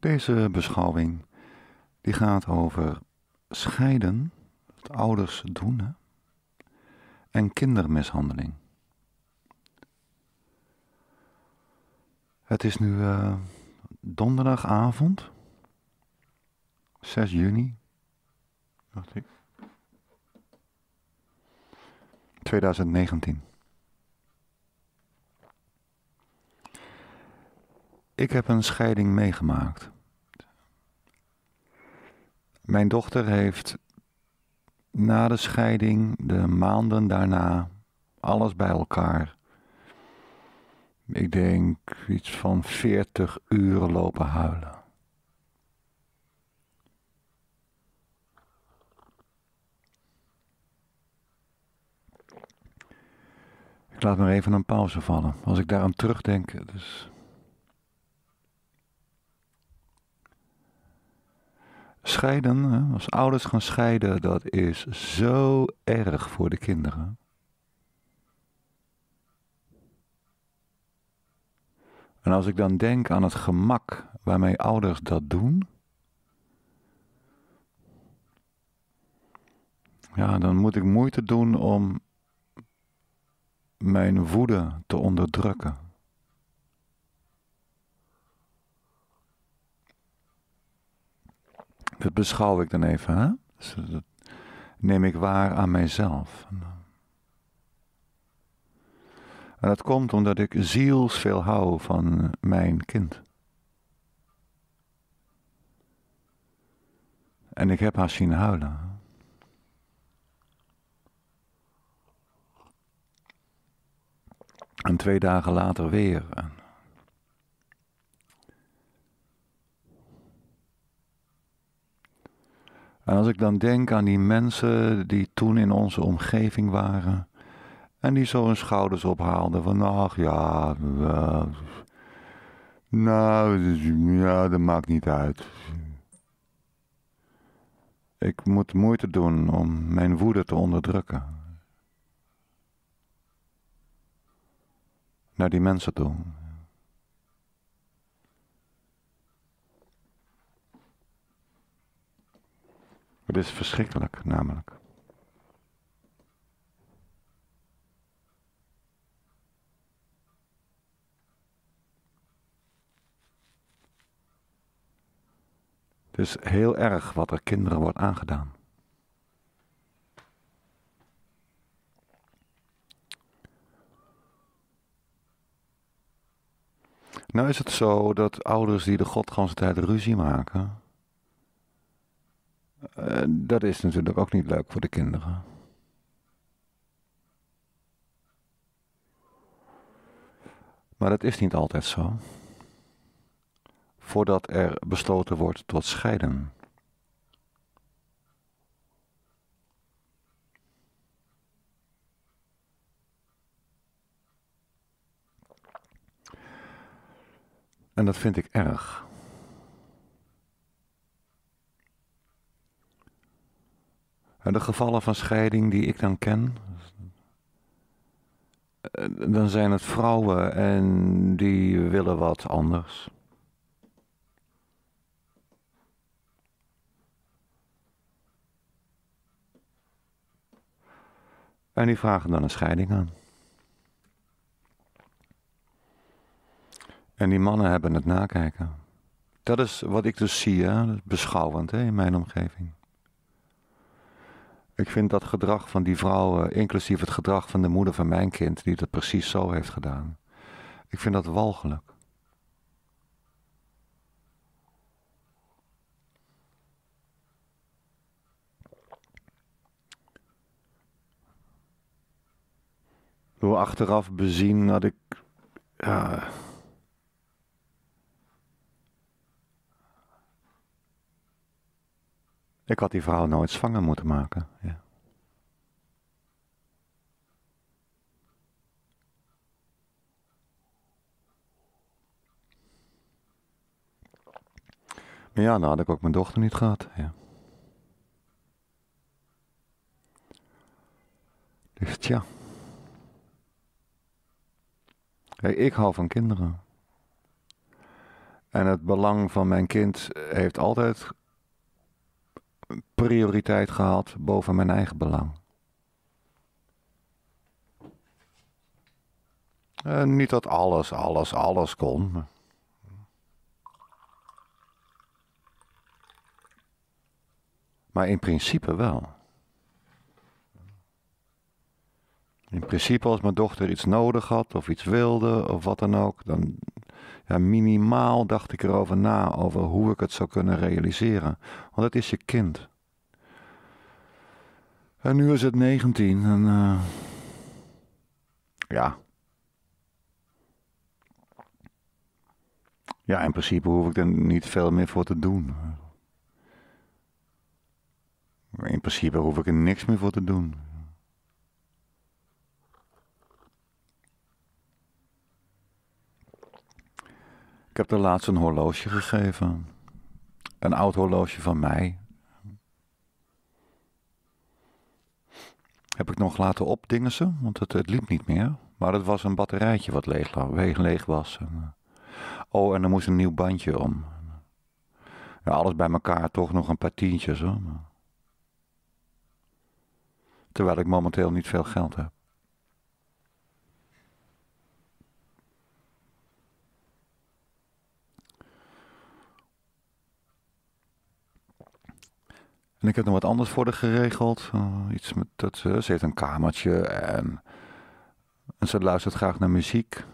Deze beschouwing die gaat over scheiden, wat ouders doen, hè, en kindermishandeling. Het is nu donderdagavond, 6 juni, dacht ik, 2019. Ik heb een scheiding meegemaakt. Mijn dochter heeft na de scheiding, de maanden daarna, alles bij elkaar, ik denk iets van 40 uur lopen huilen. Ik laat maar even een pauze vallen. Als ik daaraan terugdenk, dus scheiden, hè? Als ouders gaan scheiden, dat is zo erg voor de kinderen. En als ik dan denk aan het gemak waarmee ouders dat doen, ja, dan moet ik moeite doen om mijn woede te onderdrukken. Dat beschouw ik dan even, hè? Dus dat neem ik waar aan mijzelf. En dat komt omdat ik zielsveel hou van mijn kind. En ik heb haar zien huilen. En 2 dagen later weer. En als ik dan denk aan die mensen die toen in onze omgeving waren, en die zo hun schouders ophaalden van, ach ja, nou, ja, dat maakt niet uit. Ik moet moeite doen om mijn woede te onderdrukken. Naar die mensen toe. Het is verschrikkelijk, namelijk. Het is heel erg wat er kinderen wordt aangedaan. Nou is het zo dat ouders die de godganse tijd ruzie maken, dat is natuurlijk ook niet leuk voor de kinderen. Maar dat is niet altijd zo. Voordat er besloten wordt tot scheiden. En dat vind ik erg. En de gevallen van scheiding die ik dan ken, dan zijn het vrouwen en die willen wat anders. En die vragen dan een scheiding aan. En die mannen hebben het nakijken. Dat is wat ik dus zie, hè? Dat is beschouwend, hè, in mijn omgeving. Ik vind dat gedrag van die vrouwen, inclusief het gedrag van de moeder van mijn kind, die dat precies zo heeft gedaan. Ik vind dat walgelijk. Door achteraf bezien dat ik, ja, ik had die vrouw nooit zwanger moeten maken. Ja. Maar ja, dan had ik ook mijn dochter niet gehad. Ja. Dus tja. Ik hou van kinderen. En het belang van mijn kind heeft altijd prioriteit gehad boven mijn eigen belang. Niet dat alles kon. Maar in principe wel. In principe als mijn dochter iets nodig had of iets wilde of wat dan ook, dan ja, minimaal dacht ik erover na, over hoe ik het zou kunnen realiseren. Want het is je kind. En nu is het 19 en ja. Ja, in principe hoef ik er niet veel meer voor te doen. In principe hoef ik er niks meer voor te doen. Ik heb er laatst een horloge gegeven. Een oud horloge van mij. Heb ik nog laten opdingsen, want het liep niet meer. Maar het was een batterijtje wat leeg was. Oh, en er moest een nieuw bandje om. Ja, alles bij elkaar toch nog een paar tientjes hoor. Terwijl ik momenteel niet veel geld heb. En ik heb nog wat anders voor haar geregeld. Iets met dat, ze heeft een kamertje en ze luistert graag naar muziek.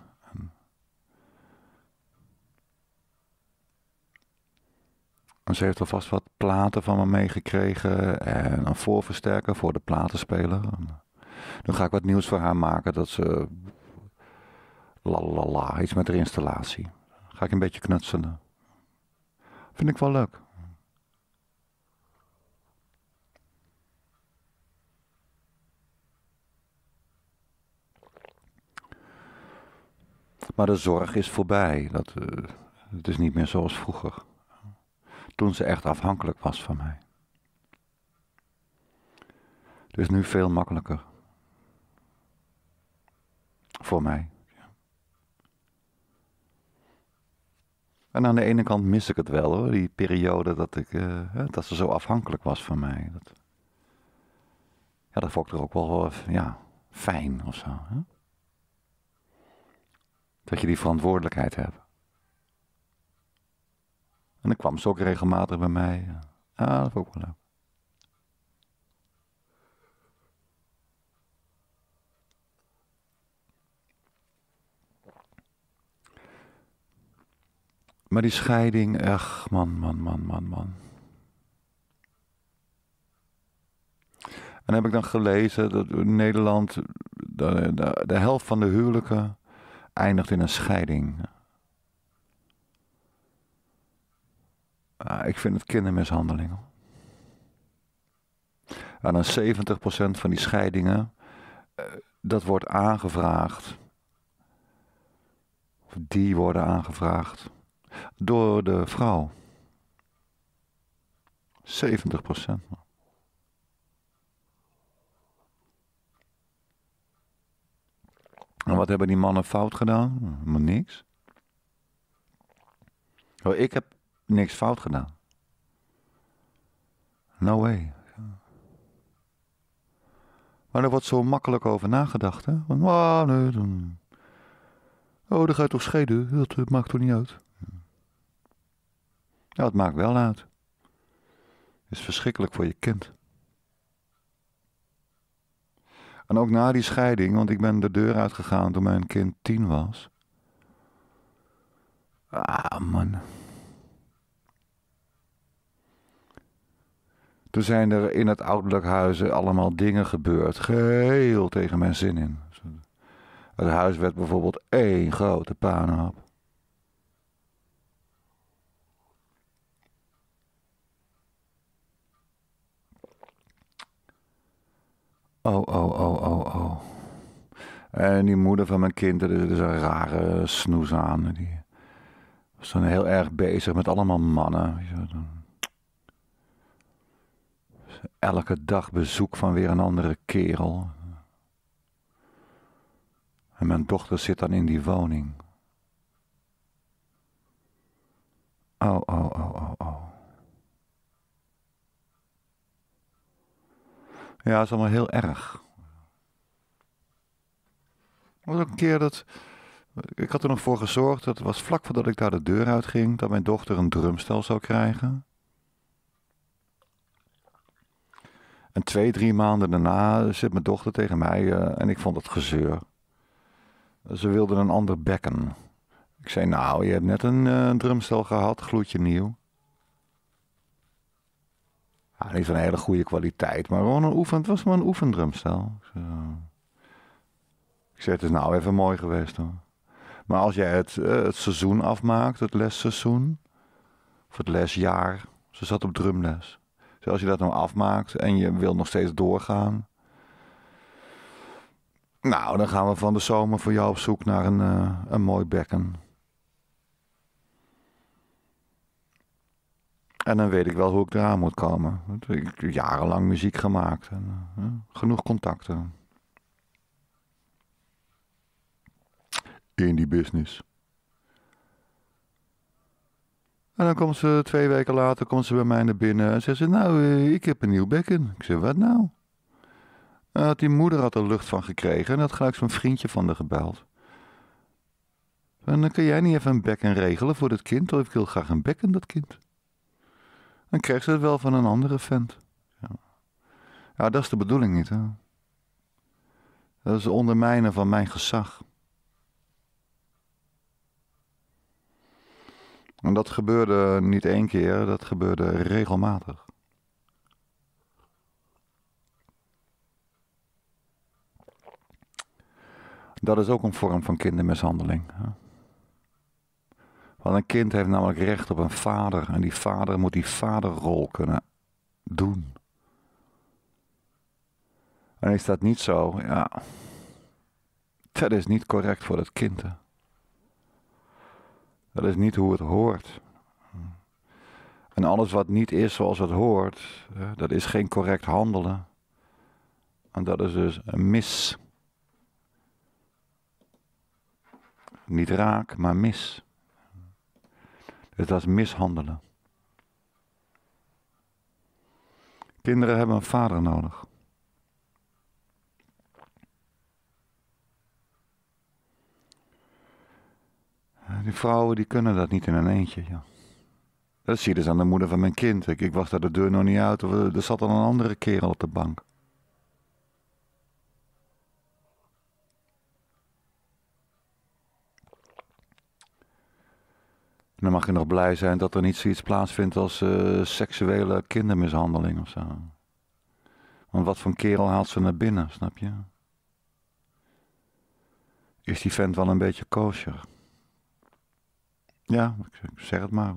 Ze heeft alvast wat platen van me meegekregen en een voorversterker voor de platenspeler. Nu ga ik wat nieuws voor haar maken dat ze... Lalala, iets met haar installatie. Ga ik een beetje knutselen. Vind ik wel leuk. Maar de zorg is voorbij. Het is niet meer zoals vroeger. Toen ze echt afhankelijk was van mij. Het is nu veel makkelijker. Voor mij. En aan de ene kant mis ik het wel hoor. Die periode dat ze zo afhankelijk was van mij. Ja, dat vond ik er ook wel ja, fijn of zo. Hè? Dat je die verantwoordelijkheid hebt. En dan kwam ze ook regelmatig bij mij. Ah, dat vond ik wel leuk. Maar die scheiding, echt, man. En heb ik dan gelezen dat in Nederland de helft van de huwelijken eindigt in een scheiding. Ik vind het kindermishandeling. En dan 70% van die scheidingen, dat wordt aangevraagd. Of die worden aangevraagd. Door de vrouw. 70%. En wat hebben die mannen fout gedaan? Maar niks. Oh, ik heb niks fout gedaan. No way. Maar er wordt zo makkelijk over nagedacht. Hè? Van, oh, nee, dan... oh, dan ga je toch scheiden? Dat maakt toch niet uit? Ja, het maakt wel uit. Het is verschrikkelijk voor je kind. En ook na die scheiding, want ik ben de deur uitgegaan toen mijn kind 10 was. Ah, man. Toen zijn er in het ouderlijk huis allemaal dingen gebeurd. Geheel tegen mijn zin in. Het huis werd bijvoorbeeld één grote puinhoop. Oh. En die moeder van mijn kind, dat is een rare snoes aan. Die was dan heel erg bezig met allemaal mannen. Elke dag bezoek van weer een andere kerel. En mijn dochter zit dan in die woning. Ja, dat is allemaal heel erg. Was ook een keer dat... Ik had er nog voor gezorgd, dat was vlak voordat ik daar de deur uit ging, dat mijn dochter een drumstel zou krijgen. En 2, 3 maanden daarna zit mijn dochter tegen mij en ik vond het gezeur. Ze wilde een ander bekken. Ik zei, nou, je hebt net een drumstel gehad, gloedje nieuw. Ja, niet van een hele goede kwaliteit, maar gewoon het was maar een oefendrumstel. Zo. Ik zei, het is nou even mooi geweest hoor. Maar als jij het seizoen afmaakt, het lesseizoen, of het lesjaar, ze zat op drumles. Dus als je dat nou afmaakt en je wilt nog steeds doorgaan, nou, dan gaan we van de zomer voor jou op zoek naar een mooi bekken. En dan weet ik wel hoe ik eraan moet komen. Ik heb jarenlang muziek gemaakt en genoeg contacten. In die business. En dan komt ze 2 weken later bij mij naar binnen en zegt ze, nou, ik heb een nieuw bekken. Ik zeg, wat nou? Die moeder had er lucht van gekregen en had gelijk zo'n vriendje van haar gebeld. En dan kun jij niet even een bekken regelen voor dat kind, of ik wil graag een bekken, dat kind. Dan kreeg ze het wel van een andere vent. Ja, ja, dat is de bedoeling niet, hè. Dat is het ondermijnen van mijn gezag. En dat gebeurde niet 1 keer, dat gebeurde regelmatig. Dat is ook een vorm van kindermishandeling. Want een kind heeft namelijk recht op een vader. En die vader moet die vaderrol kunnen doen. En is dat niet zo? Ja. Dat is niet correct voor het kind. Dat is niet hoe het hoort. En alles wat niet is zoals het hoort, dat is geen correct handelen. En dat is dus een mis. Niet raak, maar mis. Dus dat is mishandelen. Kinderen hebben een vader nodig. Die vrouwen die kunnen dat niet in een eentje. Ja. Dat zie je dus aan de moeder van mijn kind. Ik was daar de deur nog niet uit. Er zat al een andere kerel op de bank. En dan mag je nog blij zijn dat er niet zoiets plaatsvindt als seksuele kindermishandeling of zo. Want wat voor een kerel haalt ze naar binnen, snap je? Is die vent wel een beetje kosher? Ja, ik zeg het maar.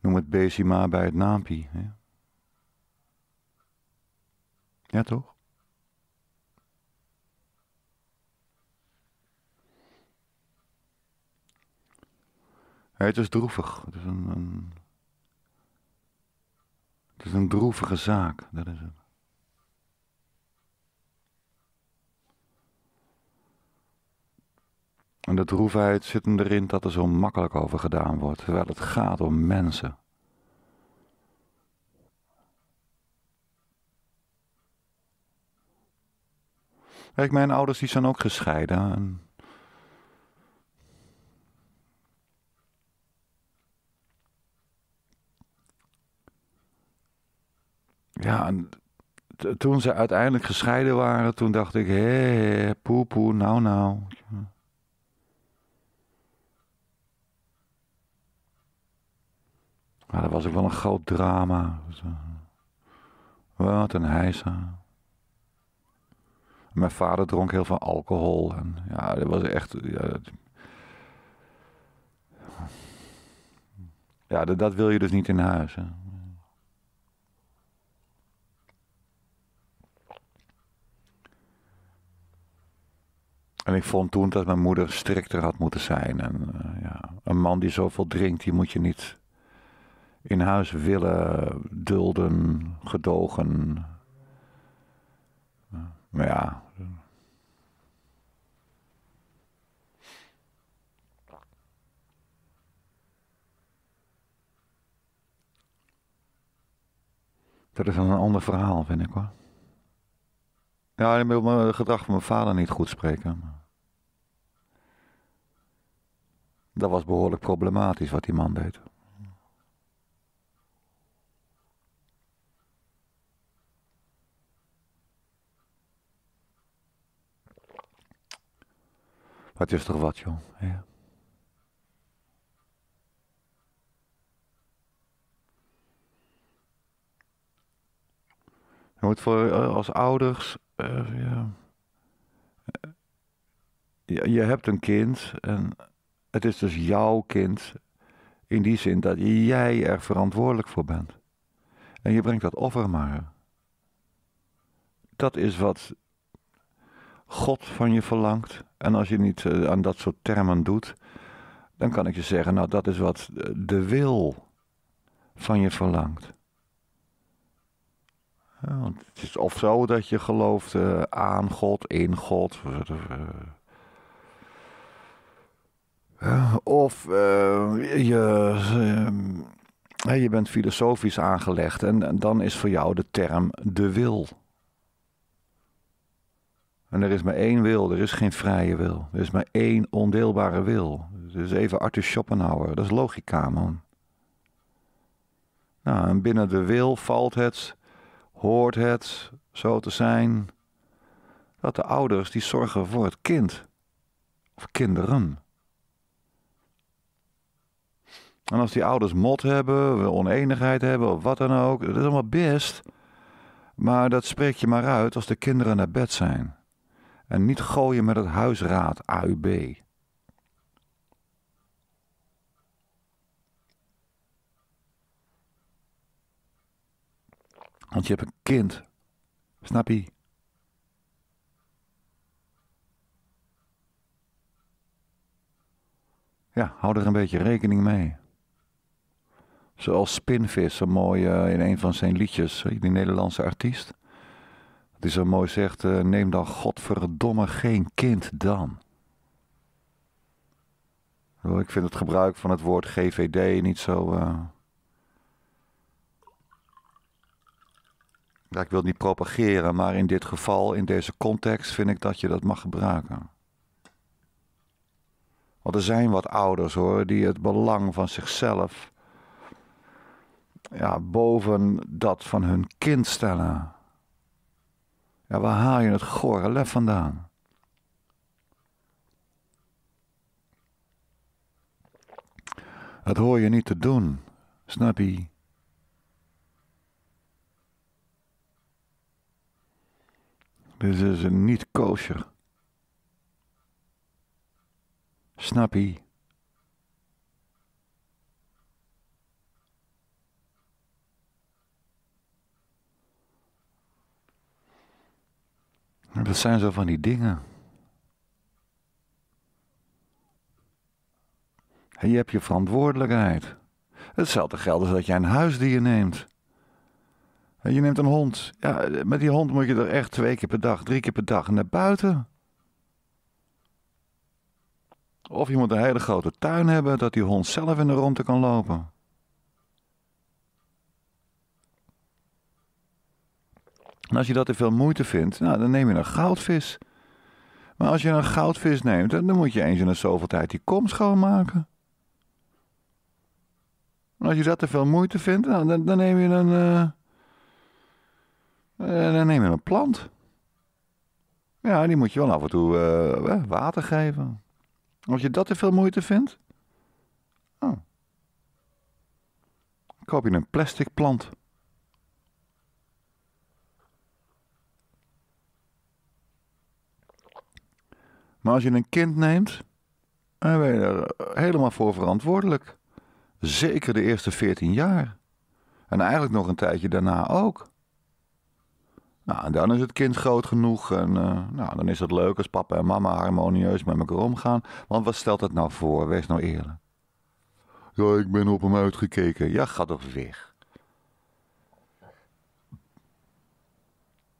Noem het beestje maar bij het naampie. Hè? Ja, toch? Ja, het is droevig. Het is een droevige zaak. Dat is het. En de droefheid zit hem erin dat er zo makkelijk over gedaan wordt, terwijl het gaat om mensen. Kijk, mijn ouders die zijn ook gescheiden. En... ja, en toen ze uiteindelijk gescheiden waren, toen dacht ik, hé, poepoe, nou nou. Maar dat was ook wel een groot drama. Wat een heisa. Mijn vader dronk heel veel alcohol. En ja, dat was echt... Ja, dat wil je dus niet in huis. Hè. En ik vond toen dat mijn moeder strikter had moeten zijn. En, ja, een man die zoveel drinkt, die moet je niet... in huis willen, dulden, gedogen. Maar ja. Dat is dan een ander verhaal, vind ik hoor. Ja, ik wil mijn gedrag van mijn vader niet goed spreken. Dat was behoorlijk problematisch wat die man deed. Wat is toch wat, joh. Ja. Je moet voor, als ouders, je hebt een kind en het is dus jouw kind in die zin dat jij er verantwoordelijk voor bent. En je brengt dat offer maar. Dat is wat God van je verlangt. En als je niet aan dat soort termen doet, dan kan ik je zeggen, nou dat is wat de wil van je verlangt. Ja, want het is of zo dat je gelooft aan God, in God. Je bent filosofisch aangelegd en dan is voor jou de term de wil. En er is maar één wil, er is geen vrije wil. Er is maar één ondeelbare wil. Dus even Arthur Schopenhauer, dat is logica, man. Nou, en binnen de wil valt het, hoort het zo te zijn, dat de ouders die zorgen voor het kind. Of kinderen. En als die ouders mot hebben, oneenigheid hebben, of wat dan ook, dat is allemaal best. Maar dat spreek je maar uit als de kinderen naar bed zijn. En niet gooien met het huisraad AUB. Want je hebt een kind. Snap je? Ja, hou er een beetje rekening mee. Zoals Spinvis, een mooie, in een van zijn liedjes, die Nederlandse artiest. Die zo mooi zegt, neem dan godverdomme geen kind dan. Ik vind het gebruik van het woord GVD niet zo... Ja, ik wil het niet propageren, maar in dit geval, in deze context, vind ik dat je dat mag gebruiken. Want er zijn wat ouders hoor, die het belang van zichzelf... Ja, boven dat van hun kind stellen... Ja, waar haal je het gore lef vandaan? Dat hoor je niet te doen, snap je? Dit is een niet kosher. Snap je? Dat zijn zo van die dingen. En je hebt je verantwoordelijkheid. Hetzelfde geldt als dat jij een huisdier neemt. En je neemt een hond. Ja, met die hond moet je er echt 2 keer per dag, 3 keer per dag naar buiten. Of je moet een hele grote tuin hebben dat die hond zelf in de rondte kan lopen. En als je dat te veel moeite vindt, nou, dan neem je een goudvis. Maar als je een goudvis neemt, dan moet je eens in de zoveel tijd die kom schoonmaken. En als je dat te veel moeite vindt, nou, dan neem je een... dan neem je een plant. Ja, die moet je wel af en toe water geven. Als je dat te veel moeite vindt... Oh. Dan koop je een plastic plant... Maar als je een kind neemt, dan ben je er helemaal voor verantwoordelijk. Zeker de eerste 14 jaar. En eigenlijk nog een tijdje daarna ook. Nou, en dan is het kind groot genoeg. En nou, dan is het leuk als papa en mama harmonieus met elkaar omgaan. Want wat stelt dat nou voor? Wees nou eerlijk. Ja, ik ben op hem uitgekeken. Ja, ga toch weg.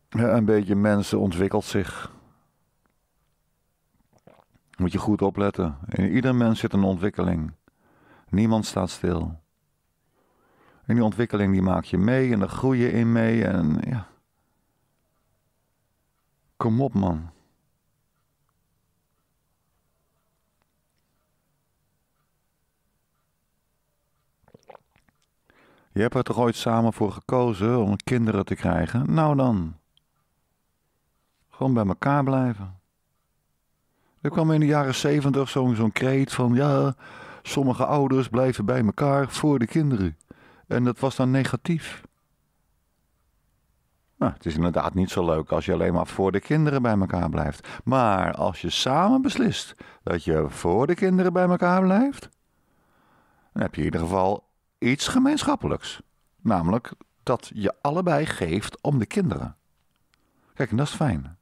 Ja, een beetje mensen ontwikkelt zich... Moet je goed opletten. In ieder mens zit een ontwikkeling. Niemand staat stil. En die ontwikkeling die maak je mee en daar groei je in mee en ja. Kom op, man. Je hebt er toch ooit samen voor gekozen om kinderen te krijgen? Nou dan. Gewoon bij elkaar blijven. Er kwam in de jaren '70 zo'n kreet van... ja, sommige ouders blijven bij elkaar voor de kinderen. En dat was dan negatief. Nou, het is inderdaad niet zo leuk als je alleen maar voor de kinderen bij elkaar blijft. Maar als je samen beslist dat je voor de kinderen bij elkaar blijft... dan heb je in ieder geval... iets gemeenschappelijks. Namelijk dat je allebei geeft om de kinderen. Kijk, en dat is fijn.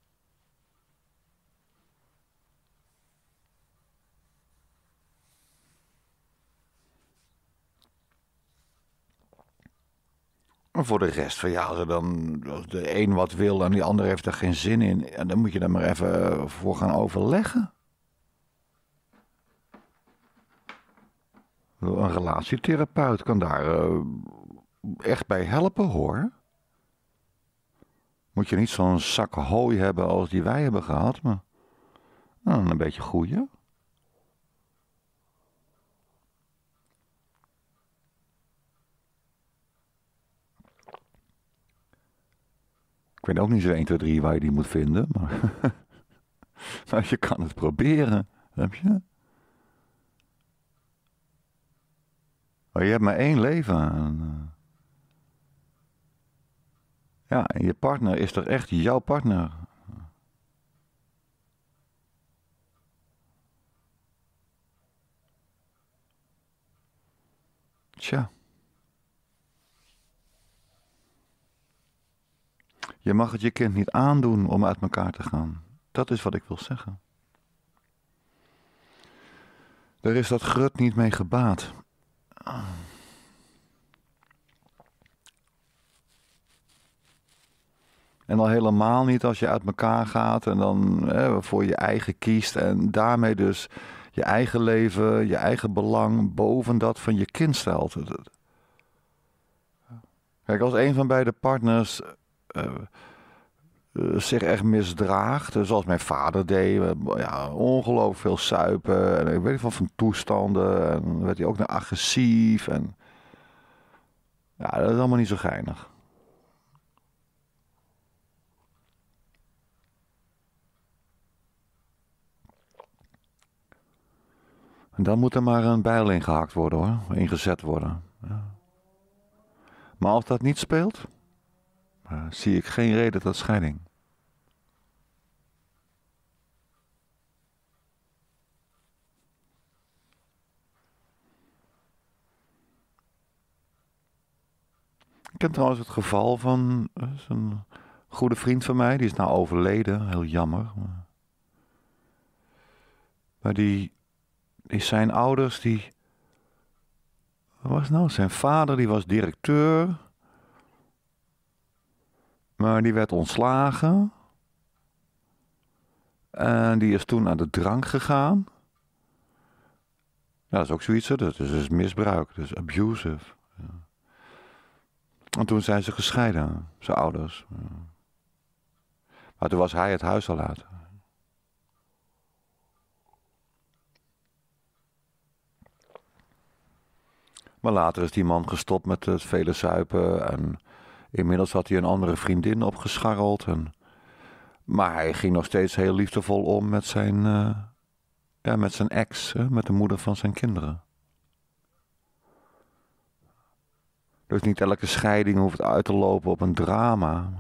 Maar voor de rest van ja, als de een wat wil en die ander heeft er geen zin in, dan moet je daar maar even voor gaan overleggen. Een relatietherapeut kan daar echt bij helpen, hoor. Moet je niet zo'n zak hooi hebben als die wij hebben gehad, maar nou, een beetje goeie. Ik weet ook niet zo 1, 2, 3 waar je die moet vinden, maar nou, je kan het proberen, heb je? Maar je hebt maar 1 leven. Ja, en je partner is toch echt jouw partner? Tja. Je mag het je kind niet aandoen om uit elkaar te gaan. Dat is wat ik wil zeggen. Daar is dat grut niet mee gebaat. En al helemaal niet als je uit elkaar gaat en dan voor je eigen kiest en daarmee dus je eigen leven, je eigen belang boven dat van je kind stelt. Kijk, als een van beide partners zich echt misdraagt, zoals mijn vader deed, ja, ongelooflijk veel suipen en ik weet niet van toestanden en dan werd hij ook nog agressief en ja, dat is allemaal niet zo geinig. En dan moet er maar een bijl ingehakt worden, hoor, ingezet worden. Ja. Maar als dat niet speelt, zie ik geen reden tot scheiding. Ik ken trouwens het geval van een goede vriend van mij. Die is nou overleden, heel jammer. Maar die zijn ouders, die... Wat was het nou? Zijn vader, die was directeur... Maar die werd ontslagen. En die is toen aan de drank gegaan. Ja, dat is ook zoiets, dat is dus misbruik, dus abusive. Ja. En toen zijn ze gescheiden, zijn ouders. Ja. Maar toen was hij het huis al uit. Maar later is die man gestopt met het vele zuipen en... Inmiddels had hij een andere vriendin opgescharreld. Maar hij ging nog steeds heel liefdevol om met zijn ex, met de moeder van zijn kinderen. Dus niet elke scheiding hoeft uit te lopen op een drama.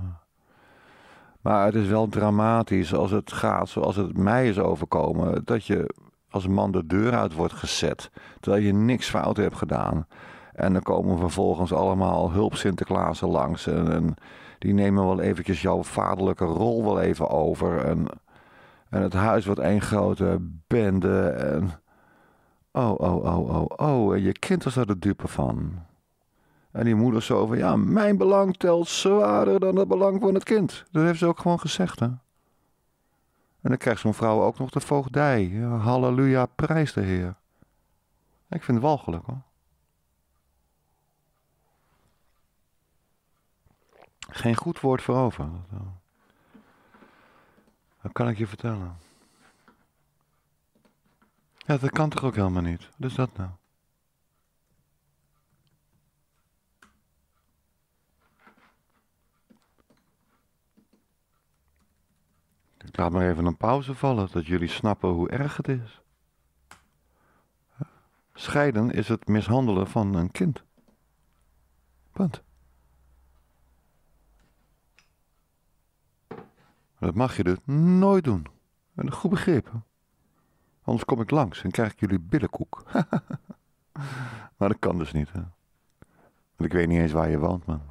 Maar het is wel dramatisch als het gaat zoals het mij is overkomen. Dat je als man de deur uit wordt gezet, terwijl je niks fout hebt gedaan... En dan komen vervolgens allemaal hulp Sinterklaasen langs. En die nemen wel eventjes jouw vaderlijke rol wel even over. En het huis wordt één grote bende. En oh. En je kind was daar de dupe van. En die moeder zo van, ja, mijn belang telt zwaarder dan het belang van het kind. Dat heeft ze ook gewoon gezegd, hè. En dan krijgt zo'n vrouw ook nog de voogdij. Halleluja, prijs de Heer. Ik vind het walgelijk, hoor. geen goed woord voor over. Dat kan ik je vertellen. Ja, dat kan toch ook helemaal niet. Dus dat nou. Ik laat maar even een pauze vallen, dat jullie snappen hoe erg het is. Scheiden is het mishandelen van een kind. Punt. Dat mag je dus nooit doen. En goed begrepen. Anders kom ik langs en krijg ik jullie billenkoek. Maar dat kan dus niet. Hè? Want ik weet niet eens waar je woont, man.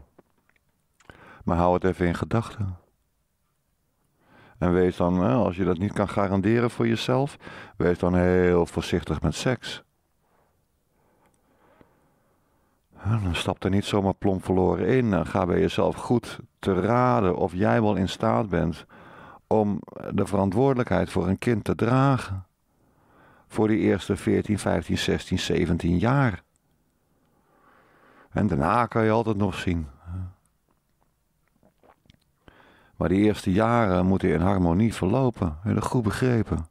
Maar hou het even in gedachten. En wees dan, als je dat niet kan garanderen voor jezelf, wees dan heel voorzichtig met seks. Dan stap er niet zomaar plomp verloren in. Dan ga bij jezelf goed te raden of jij wel in staat bent om de verantwoordelijkheid voor een kind te dragen. Voor die eerste 14, 15, 16, 17 jaar. En daarna kan je altijd nog zien. Maar die eerste jaren moeten in harmonie verlopen. Heel goed begrepen.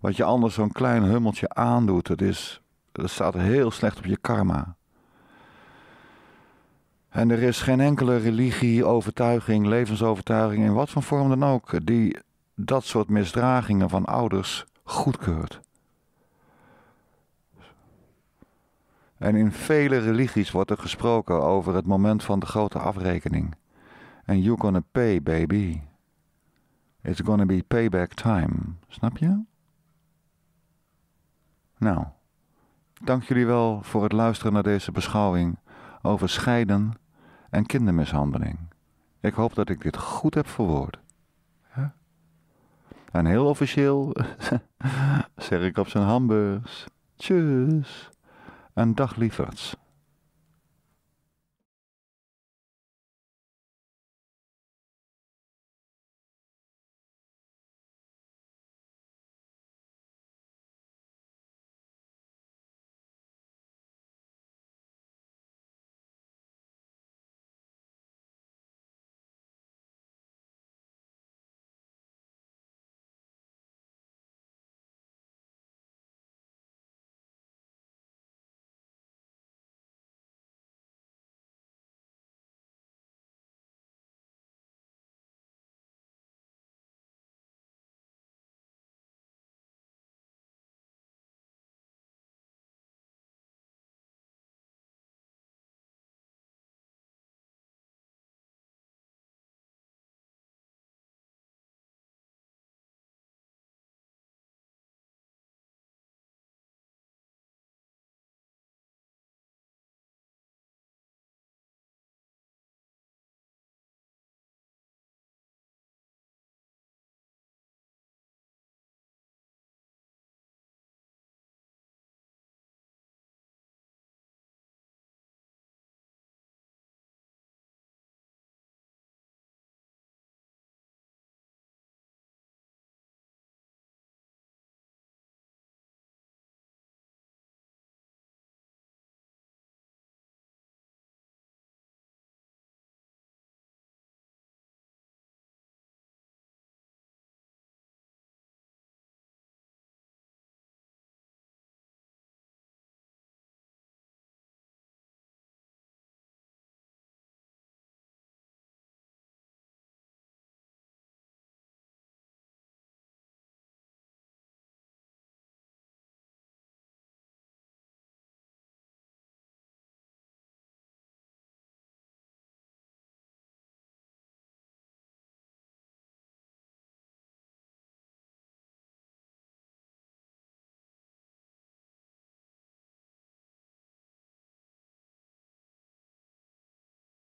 Wat je anders zo'n klein hummeltje aandoet, dat staat heel slecht op je karma. En er is geen enkele religie, overtuiging, levensovertuiging, in wat voor vorm dan ook, die dat soort misdragingen van ouders goedkeurt. En in vele religies wordt er gesproken over het moment van de grote afrekening. And you're gonna pay, baby. It's gonna be payback time. Snap je? Nou, dank jullie wel voor het luisteren naar deze beschouwing over scheiden en kindermishandeling. Ik hoop dat ik dit goed heb verwoord. Ja? En heel officieel zeg ik op zijn hamburgers. Tjus. En dag lieverds.